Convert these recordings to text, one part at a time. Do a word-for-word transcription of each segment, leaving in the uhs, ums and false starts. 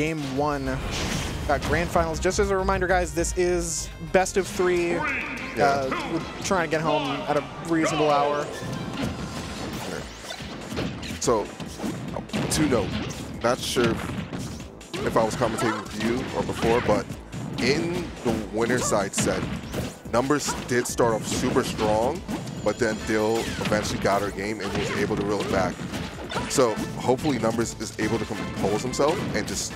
game one. Got grand finals. Just as a reminder, guys, this is best of three. Yeah. Uh, we're trying to get home at a reasonable hour. So, to note, not sure if I was commentating with you or before, but in the winner's side set, Numbers did start off super strong, but then Dill eventually got her game and was able to reel it back. So hopefully Numbers is able to compose himself and just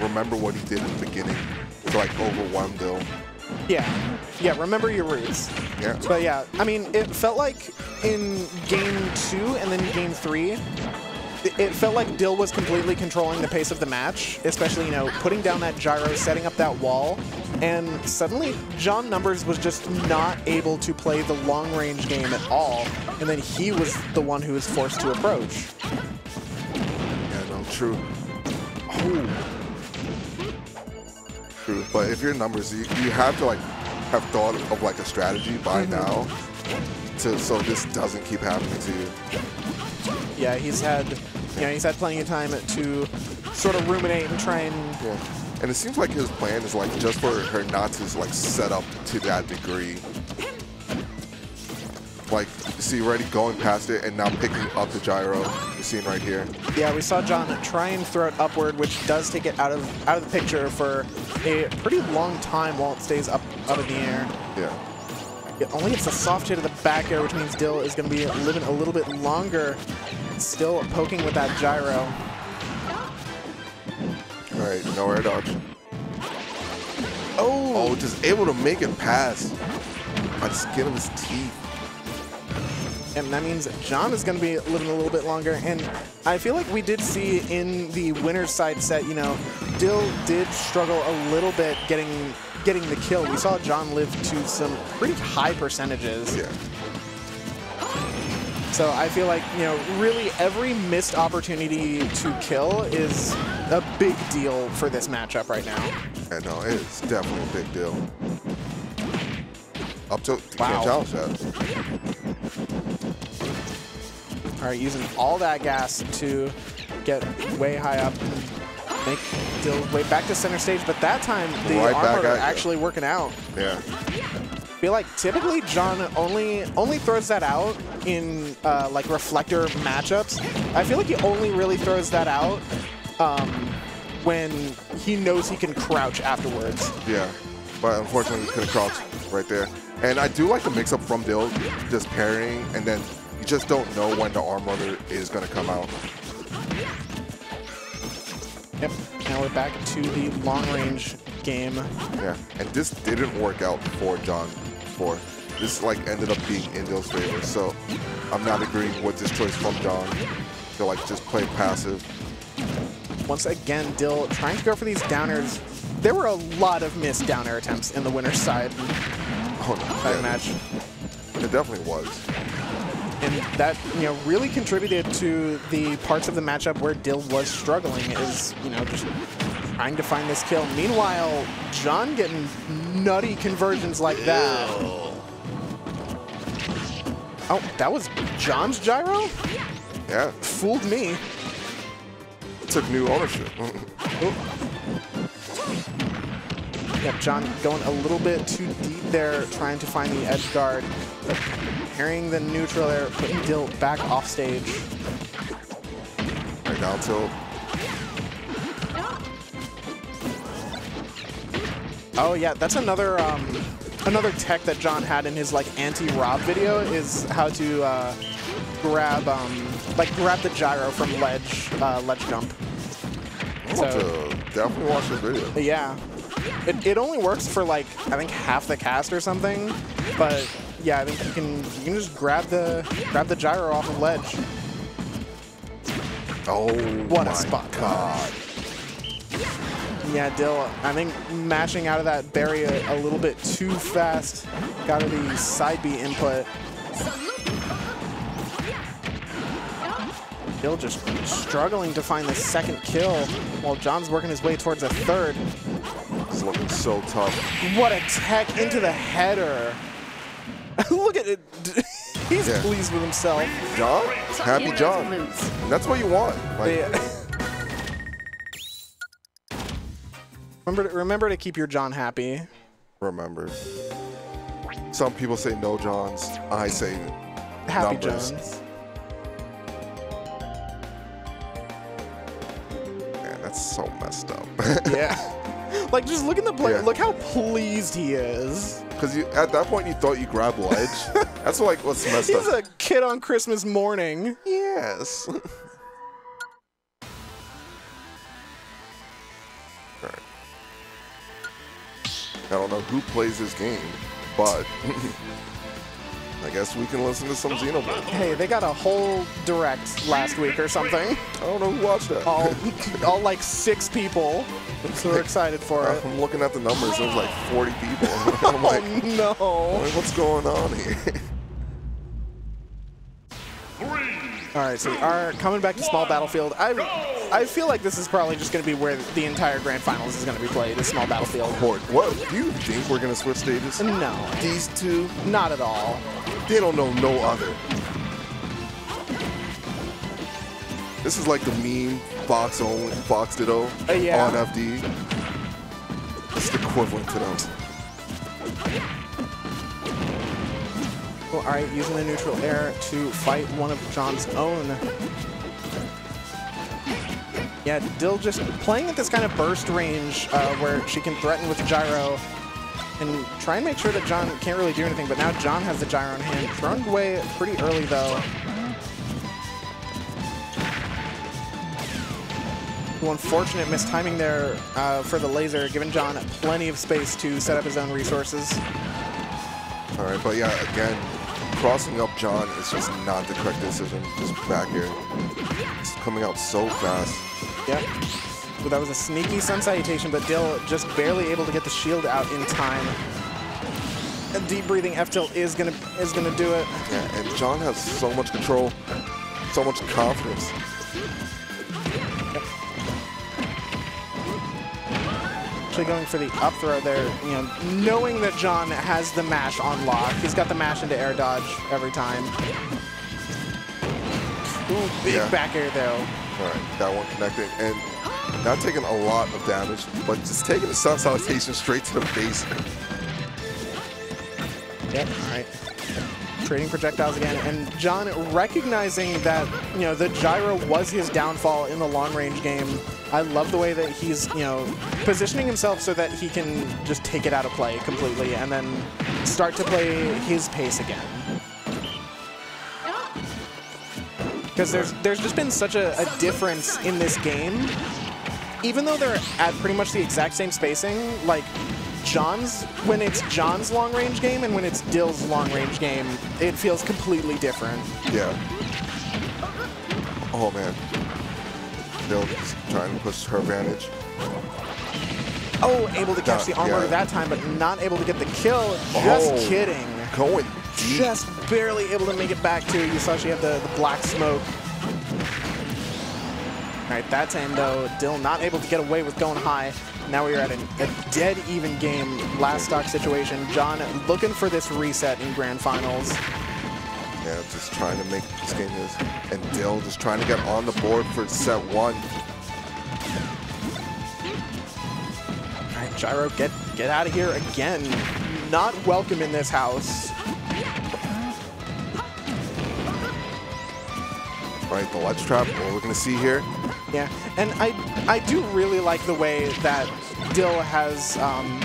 remember what he did in the beginning to like overwhelm Dill. Yeah, yeah, remember your roots. Yeah. But yeah, I mean, it felt like in game two and then game three, it felt like Dill was completely controlling the pace of the match, especially, you know, putting down that gyro, setting up that wall, and suddenly John Numbers was just not able to play the long-range game at all, and then he was the one who was forced to approach. Yeah, no, true. Oh. True, but if you're Numbers, you, you have to, like, have thought of, of like, a strategy by mm-hmm. now, to, so this doesn't keep happening to you. Yeah, he's had, you know, he's had plenty of time to sort of ruminate and try and. Yeah. And it seems like his plan is like just for her not to like set up to that degree. Like, you see, already going past it and now picking up the gyro. You're seeing right here. Yeah, we saw John try and throw it upward, which does take it out of out of the picture for a pretty long time while it stays up up in the air. Yeah. It only it's a soft hit of the back air, which means Dill is going to be living a little bit longer. Still poking with that gyro. All right, no air dodge. Oh! Oh, just able to make it pass on the skin of his teeth. And that means John is going to be living a little bit longer. And I feel like we did see in the winner's side set, you know, Dill did struggle a little bit getting... getting the kill. We saw John live to some pretty high percentages. Yeah. So I feel like, you know, really every missed opportunity to kill is a big deal for this matchup right now. I yeah, know, it's definitely a big deal. Up to wow. All right, using all that gas to get way high up. Make Dill way back to center stage, but that time the right armor actually you. working out. Yeah. I feel like typically John only only throws that out in uh, like reflector matchups. I feel like he only really throws that out um, when he knows he can crouch afterwards. Yeah, but unfortunately he couldn't crouch right there. And I do like the mix up from Dill, just parrying, and then you just don't know when the arm mother is gonna come out. Yep, now we're back to the long-range game. Yeah, and this didn't work out for John four. This, like, ended up being in Dill's favor, so I'm not agreeing with this choice from John to, like, just play passive. Once again, Dill trying to go for these downers. There were a lot of missed downer attempts in the winner's side. Oh, no. That yeah. match. It definitely was. And that, you know, really contributed to the parts of the matchup where Dill was struggling is, you know, just trying to find this kill. Meanwhile, John getting nutty conversions like that. Oh, that was John's gyro? Yeah. Fooled me. Took new ownership. Yep, John going a little bit too deep there, trying to find the edge guard. Carrying the neutral there, putting Dill back off stage. Right down tilt. Oh yeah, that's another um, another tech that John had in his like anti-rob video is how to uh, grab um, like grab the gyro from ledge uh, ledge jump. I want so, to definitely watch this video. Yeah. It, it only works for like, I think half the cast or something, but yeah, I think you can you can just grab the grab the gyro off of ledge. Oh, what a spot! God. Yeah, Dill, I think mashing out of that barrier a little bit too fast. Got the side B input. Dill just struggling to find the second kill while John's working his way towards a third. It's looking so tough. What a tech into the header. Look at it. He's yeah. pleased with himself. John? Happy John. That's what you want. Like. Yeah. Remember to, remember to keep your John happy. Remember. Some people say no Johns. I say happy Numbers. Johns. Man, that's so messed up. Yeah. Like, just look at the play. Yeah. Look how pleased he is. Because you at that point you thought you grabbed Ledge. That's like what's messed He's up. He's a kid on Christmas morning. Yes. I don't know who plays this game, but I guess we can listen to some Xeno. Hey, they got a whole direct last week or something. I don't know who watched that. All, all like six people. So we're excited for uh, it. I'm looking at the numbers. There's like forty people. I'm like, oh, no. What's going on here? All right, so we are coming back to Small Battlefield. I I feel like this is probably just going to be where the entire Grand Finals is going to be played, is Small Battlefield. What? Do you think we're going to switch stages? No. These two? Not at all. They don't know no other. This is like the meme Fox only, Fox Ditto uh, yeah. on F D. It's the equivalent to them. Oh, all right, using the neutral air to fight one of John's own. Yeah, Dill just playing at this kind of burst range uh, where she can threaten with gyro and try and make sure that John can't really do anything, but now John has the gyro in hand. Thrown away pretty early, though. Well, unfortunate mistiming there uh, for the laser, giving John plenty of space to set up his own resources. All right, but yeah, again, crossing up John is just not the correct decision. Just back here. It's coming out so fast. Yep. Well, that was a sneaky sun salutation, but Dill just barely able to get the shield out in time. A deep breathing F tilt is gonna is gonna do it. Yeah, and John has so much control, so much confidence. Going for the up throw there, you know, knowing that John has the mash on lock. He's got the mash into air dodge every time. Ooh, big yeah. back air though. All right, that one connected, and not taking a lot of damage, but just taking the sun salutation straight to the face. Yep. All right. Trading projectiles again, and John recognizing that, you know, the gyro was his downfall in the long range game. I love the way that he's, you know, positioning himself so that he can just take it out of play completely and then start to play his pace again. Because there's there's just been such a, a difference in this game. Even though they're at pretty much the exact same spacing, like John's, when it's John's long range game and when it's Dill's long range game, it feels completely different. Yeah. Oh man. Dill just trying to push her advantage. Oh, able to catch that, the armor yeah. that time, but not able to get the kill. Just oh, kidding. Going deep. Just barely able to make it back to. You saw she had the, the black smoke. All right, that time though, Dill not able to get away with going high. Now we are at a, a dead even game, last stock situation. John looking for this reset in Grand Finals. Yeah, just trying to make this game is. And Dill just trying to get on the board for set one. All right, gyro, get get out of here again. Not welcome in this house. All right, the ledge trap, what we're gonna see here. Yeah, and I I do really like the way that Dill has um,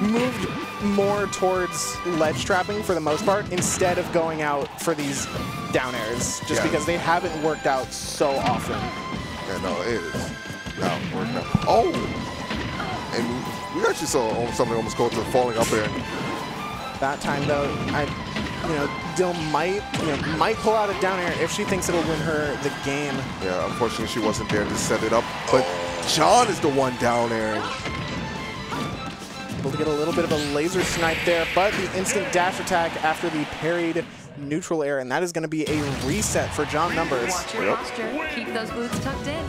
moved more towards ledge trapping for the most part instead of going out for these down airs, just yeah. because they haven't worked out so often. Yeah, no, it is not working out. Oh! And we actually saw something almost go to falling up there. That time, though, I, you know, Dill might, you know, might pull out a down air if she thinks it'll win her the game. Yeah, unfortunately, she wasn't there to set it up, but John is the one down air. Able to get a little bit of a laser snipe there, but the instant dash attack after the parried neutral air, and that is going to be a reset for John Numbers. Watch your posture. Keep those boots tucked in.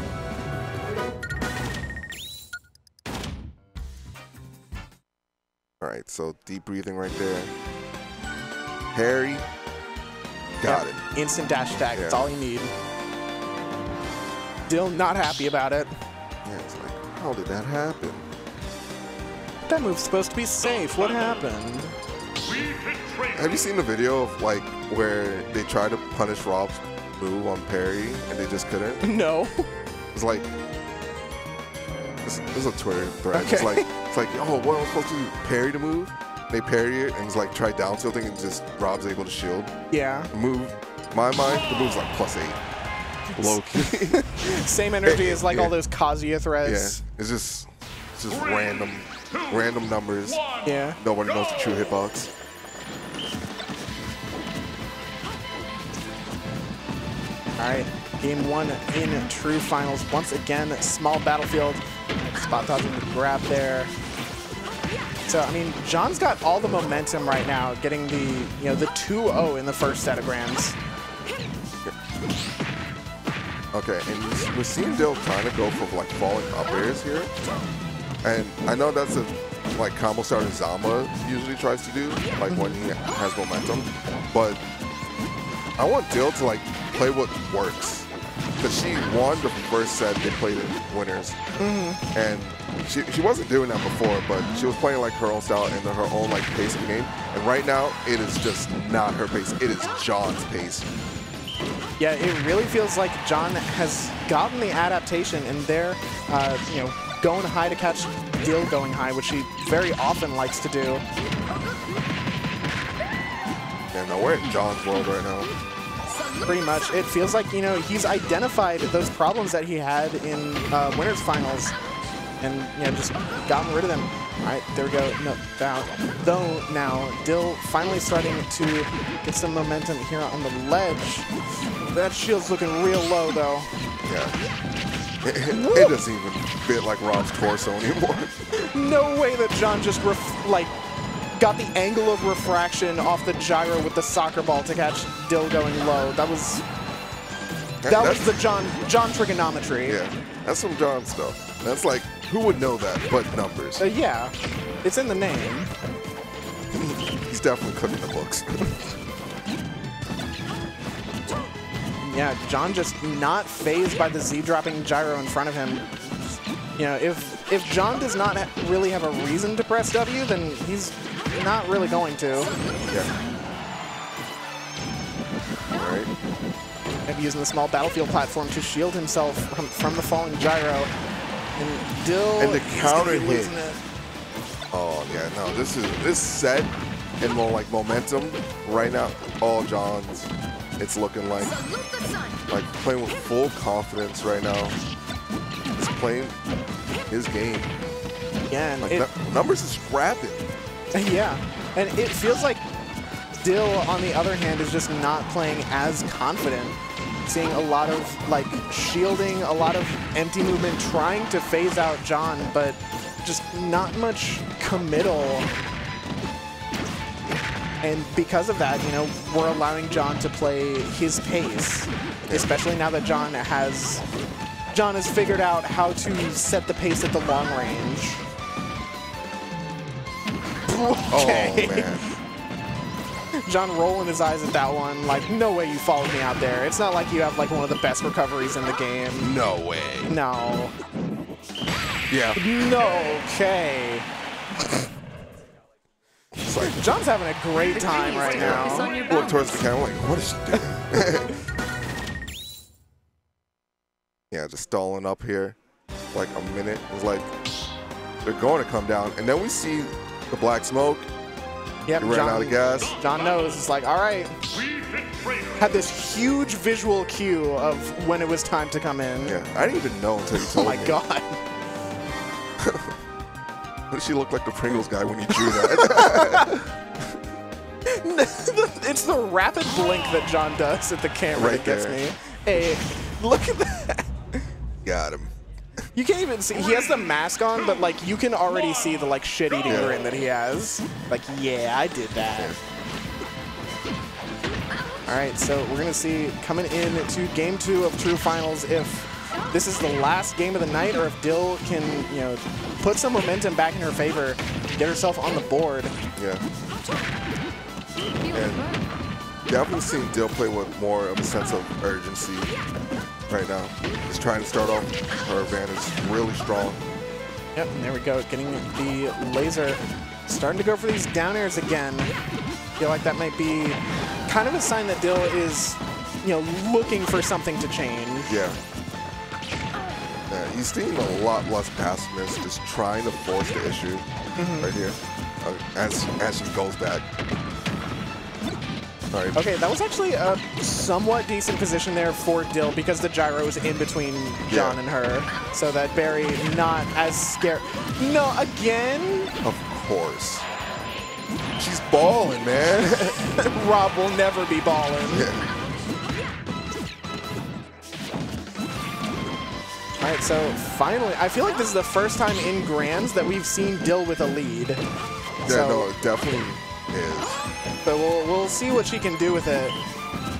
All right, so deep breathing right there. Parry. Got yep. it. Instant dash attack. Yeah. That's all you need. Dill not happy about it. Yeah, it's like, how did that happen? that move's supposed to be safe. What happened? Have you seen the video of like where they try to punish Rob's move on parry and they just couldn't? No. It's like this is a Twitter thread. Okay. It's like it's like, oh, what am I supposed to do? Parry the move? They parry it and it's like try down tilting and just Rob's able to shield. Yeah. The move. My mind, the move's like plus eight. Low key. Same energy as like yeah. all those Kazuya threads. Yeah. It's just it's just Three, random two, random numbers. One, yeah. No one go. knows the true hitbox. Alright, game one in true finals. Once again, small battlefield. Spot dodging the grab there. So, I mean, John's got all the momentum right now, getting the, you know, the two oh in the first set of grams. Okay, and we're seeing Dill trying to go for, like, falling up airs here. And I know that's a, like, combo starter Zama usually tries to do, like, when he has momentum. But I want Dill to, like, play what works, because she won the first set. They played in winners, mm-hmm. and she, she wasn't doing that before, but she was playing like her own style and her own like pace of the game. And right now, it is just not her pace. It is John's pace. Yeah, it really feels like John has gotten the adaptation, and they're uh, you know going high to catch Dill going high, which she very often likes to do. Yeah, no, we're in John's world right now. Pretty much. It feels like, you know, he's identified those problems that he had in uh, Winners Finals and, you know, just gotten rid of them. All right, there we go. No, down. Though now, Dill finally starting to get some momentum here on the ledge. That shield's looking real low, though. Yeah. It, it, it doesn't even fit like Rob's torso anymore. No way that John just, ref like, got the angle of refraction off the gyro with the soccer ball to catch Dill going low. That was that, that was the John John trigonometry. Yeah, that's some John stuff. That's like, who would know that but Numbers? Uh, yeah, it's in the name. He's definitely cooking the books. Yeah, John just not phased by the Z-dropping gyro in front of him. You know, if if John does not ha really have a reason to press W, then he's not really going to. Yeah. All right. Maybe using the small battlefield platform to shield himself from, from the falling gyro. And Dill. And the counter hit. Oh yeah, no, this is this set and more like momentum right now. All John's. It's looking like like playing with full confidence right now. He's playing his game. Yeah. Like it, Numbers is rapid. Yeah, and it feels like Dill, on the other hand, is just not playing as confident. Seeing a lot of, like, shielding, a lot of empty movement, trying to phase out John, but just not much committal. And because of that, you know, we're allowing John to play his pace, especially now that John has, John has figured out how to set the pace at the long range. Okay. Oh, man. John rolling his eyes at that one, like, no way you followed me out there. It's not like you have, like, one of the best recoveries in the game. No way. No. Yeah. No, okay. It's like, John's having a great time right now. Look towards the camera, like, what is she doing? Yeah, just stalling up here. Like, a minute. It's like, they're going to come down. And then we see the black smoke. Yep, he ran John, out of gas. John knows. It's like, all right. Had this huge visual cue of when it was time to come in. Yeah, I didn't even know until you told me. Oh my god. What did she look like, the Pringles guy, when you drew that? It's the rapid blink that John does at the camera right that gets there. me. Hey, look at that. Got him. You can't even see. He has the mask on, but like you can already see the like shit-eating yeah. grin that he has. Like, yeah, I did that. All right, so we're gonna see coming in to game two of True Finals if this is the last game of the night, or if Dill can, you know, put some momentum back in her favor, get herself on the board. Yeah. And definitely seeing Dill play with more of a sense of urgency right now. He's trying to start off her advantage really strong. Yep, and there we go, getting the laser. Starting to go for these down airs again. Feel like that might be kind of a sign that Dill is, you know, looking for something to change. Yeah. Yeah, he's seeing a lot less pass miss, just trying to force the issue mm-hmm. right here uh, as, as he goes back. All right. Okay, that was actually a somewhat decent position there for Dill because the gyro was in between John yeah. and her. So that Barry not as scared. No, again? Of course. She's balling, man. Rob will never be balling. Yeah. All right, so finally, I feel like this is the first time in Grands that we've seen Dill with a lead. Yeah, so, no, it definitely is. But we'll, we'll see what she can do with it.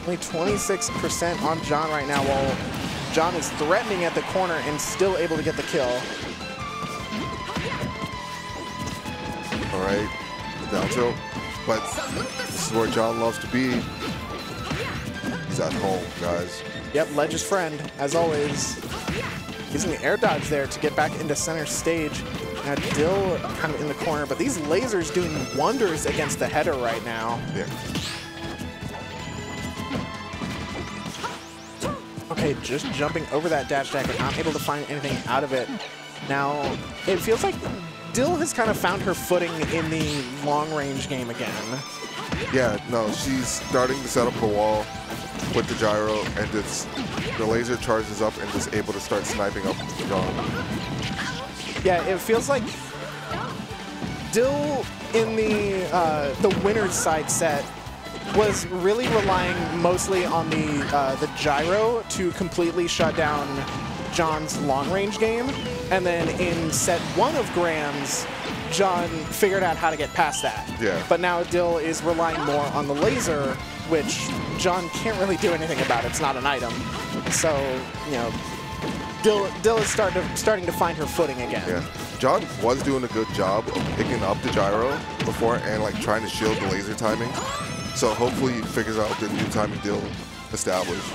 Only twenty-six percent on John right now, while John is threatening at the corner and still able to get the kill. All right, down tilt. But this is where John loves to be. He's at home, guys. Yep, Ledge's friend, as always. Using the air dodge there to get back into center stage. Now Dill kind of in the corner, but these lasers doing wonders against the header right now. Yeah. Okay, just jumping over that dash deck, but not able to find anything out of it. Now, it feels like Dill has kind of found her footing in the long-range game again. Yeah, no, she's starting to set up the wall with the gyro, and it's, the laser charges up and is able to start sniping up John. Yeah, it feels like Dill in the uh, the winner's side set was really relying mostly on the uh, the gyro to completely shut down John's long-range game, and then in set one of Grands, John figured out how to get past that. Yeah. But now Dill is relying more on the laser, which John can't really do anything about. It's not an item. So, you know, Dill, Dill is start to, starting to find her footing again. Yeah. John was doing a good job of picking up the gyro before and, like, trying to shield the laser timing. So hopefully he figures out the new timing Dill established.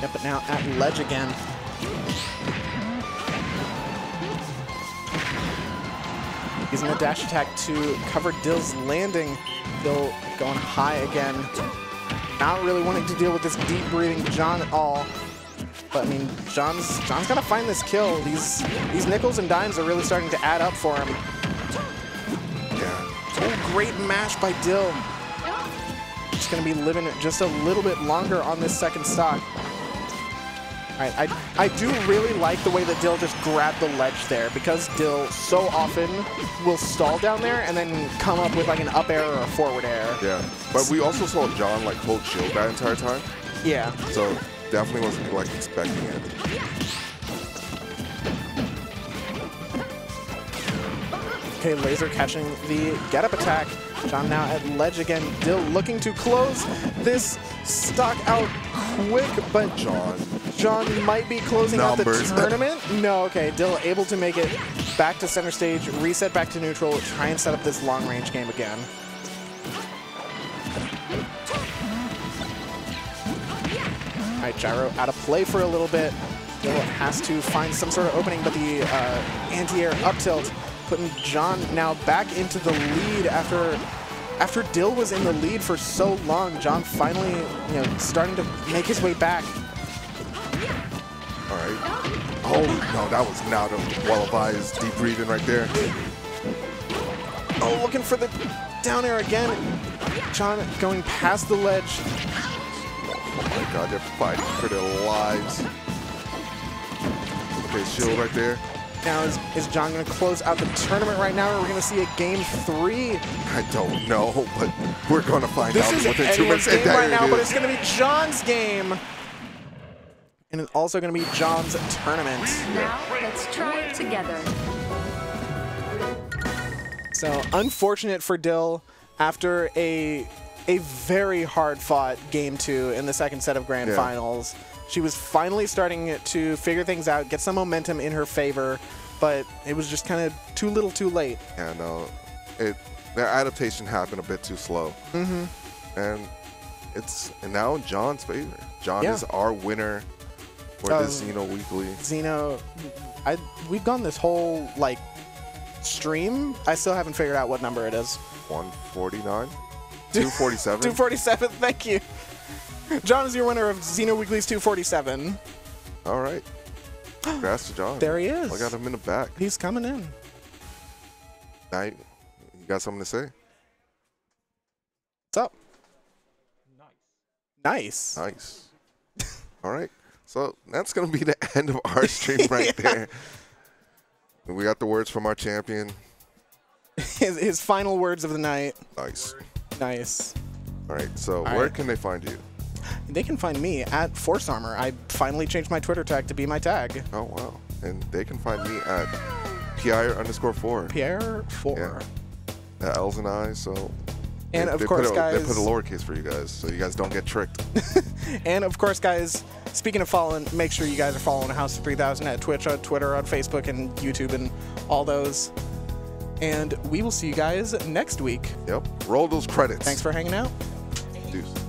Yeah, but now at ledge again. Using the dash attack to cover Dill's landing. Dill going high again. Not really wanting to deal with this deep breathing John at all. But I mean, John's John's gotta find this kill. These these nickels and dimes are really starting to add up for him. Yeah. Oh, great mash by Dill. Just gonna be living it just a little bit longer on this second stock. Alright, I, I do really like the way that Dill just grabbed the ledge there, because Dill so often will stall down there and then come up with like an up air or a forward air. Yeah, but we also saw John like hold shield that entire time. Yeah. So definitely wasn't like expecting it. Okay, laser catching the get up attack. John now at ledge again. Dill looking to close this stock out quick, but John. John might be closing Numbers. out the tournament. No, okay. Dill able to make it back to center stage, reset back to neutral, try and set up this long-range game again. All right, gyro out of play for a little bit. Dill has to find some sort of opening, but the uh, anti-air up tilt putting John now back into the lead after... After Dill was in the lead for so long, John finally, you know, starting to make his way back. All right. Oh, no, that was not a well-advised deep breathing right there. Oh, looking for the down air again. John going past the ledge. Oh, my God, they're fighting for their lives. Okay, shield right there. Now, is, is John going to close out the tournament right now, or are we going to see a game three? I don't know, but we're going to find this out is within two minutes. Game right now, it but it's going to be John's game. And it's also going to be John's tournament. Now, let's try it together. So, unfortunate for Dill, after a, a very hard-fought game two in the second set of Grand yeah. Finals, she was finally starting to figure things out, get some momentum in her favor, but it was just kind of too little too late. Yeah, no, it, their adaptation happened a bit too slow. Mm-hmm. And it's now in John's favor. John yeah. is our winner for um, the Xeno Weekly. Xeno, I we've gone this whole like stream. I still haven't figured out what number it is. one forty-nine. two forty-seven. two forty-seven. Thank you. John is your winner of Xeno Weekly's two forty-seven. All right. Congrats to John. There he is. I got him in the back. He's coming in. Now you, you got something to say? What's up? Nice. Nice. Nice. All right. So that's going to be the end of our stream right yeah. there. We got the words from our champion. His, his final words of the night. Nice. Nice. All right. So All where right. can they find you? They can find me at Force Armor. I finally changed my Twitter tag to be my tag. Oh, wow. And they can find me at Piayer underscore four. Piayer four. Yeah. The L's and I's, so... And they, of they course, a, guys... They put a lowercase for you guys, so you guys don't get tricked. And of course, guys, speaking of following, make sure you guys are following House of three thousand at Twitch, on Twitter, on Facebook, and YouTube, and all those. And we will see you guys next week. Yep. Roll those credits. Thanks for hanging out. Deuce.